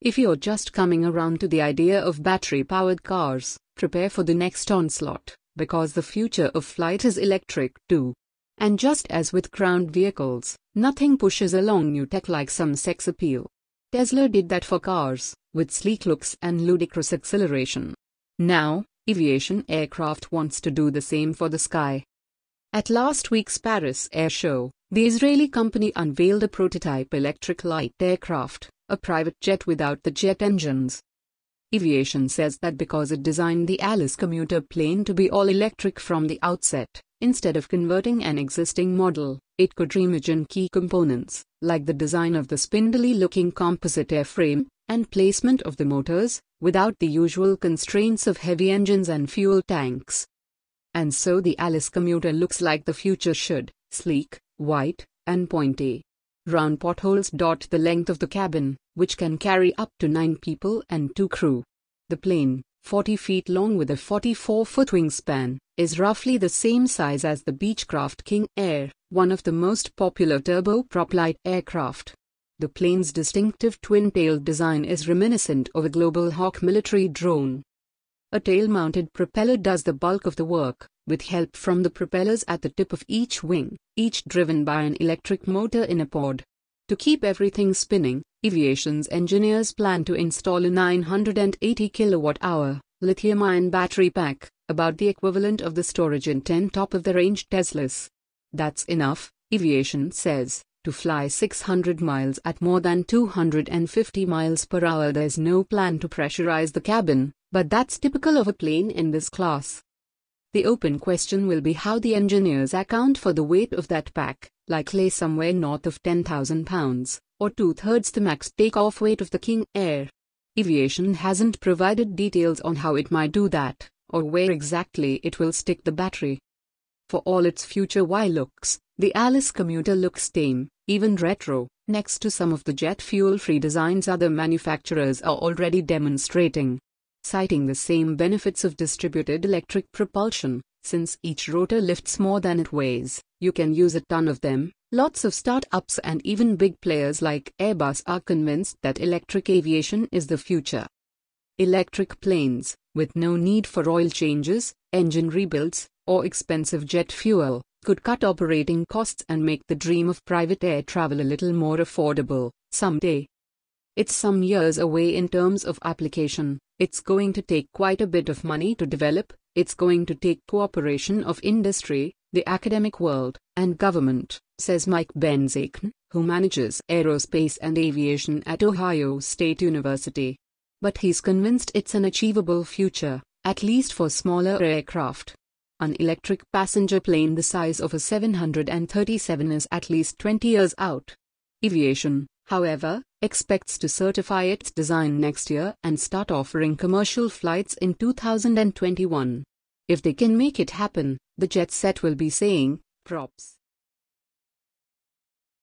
If you're just coming around to the idea of battery-powered cars, prepare for the next onslaught, because the future of flight is electric, too. And just as with ground vehicles, nothing pushes along new tech like some sex appeal. Tesla did that for cars, with sleek looks and ludicrous acceleration. Now, Eviation Aircraft wants to do the same for the sky. At last week's Paris Air Show, the Israeli company unveiled a prototype electric light aircraft, a private jet without the jet engines. Eviation says that because it designed the Alice commuter plane to be all-electric from the outset, instead of converting an existing model, it could reimagine key components, like the design of the spindly-looking composite airframe, and placement of the motors, without the usual constraints of heavy engines and fuel tanks. And so the Alice commuter looks like the future should: sleek, white, and pointy. Round potholes dot the length of the cabin, which can carry up to 9 people and 2 crew. The plane, 40 feet long with a 44-foot wingspan, is roughly the same size as the Beechcraft King Air, one of the most popular turboprop light aircraft. The plane's distinctive twin-tailed design is reminiscent of a Global Hawk military drone. A tail-mounted propeller does the bulk of the work, with help from the propellers at the tip of each wing, each driven by an electric motor in a pod. To keep everything spinning, Eviation's engineers plan to install a 980 kWh lithium-ion battery pack, about the equivalent of the storage in 10 top-of-the-range Teslas. That's enough, Eviation says, to fly 600 miles at more than 250 miles per hour. There's no plan to pressurize the cabin, but that's typical of a plane in this class. The open question will be how the engineers account for the weight of that pack, likely somewhere north of 10,000 pounds, or 2/3 the max takeoff weight of the King Air. Eviation hasn't provided details on how it might do that, or where exactly it will stick the battery. For all its future Y looks, the Alice commuter looks tame, even retro, next to some of the jet fuel-free designs other manufacturers are already demonstrating. Citing the same benefits of distributed electric propulsion, since each rotor lifts more than it weighs, you can use a ton of them, lots of startups and even big players like Airbus are convinced that electric aviation is the future. Electric planes, with no need for oil changes, engine rebuilds, or expensive jet fuel, could cut operating costs and make the dream of private air travel a little more affordable, someday. It's some years away in terms of application, it's going to take quite a bit of money to develop, it's going to take cooperation of industry, the academic world, and government, says Mike Benzekn, who manages aerospace and aviation at Ohio State University. But he's convinced it's an achievable future, at least for smaller aircraft. An electric passenger plane the size of a 737 is at least 20 years out. Eviation, however, expects to certify its design next year and start offering commercial flights in 2021. If they can make it happen, the jet set will be saying, props.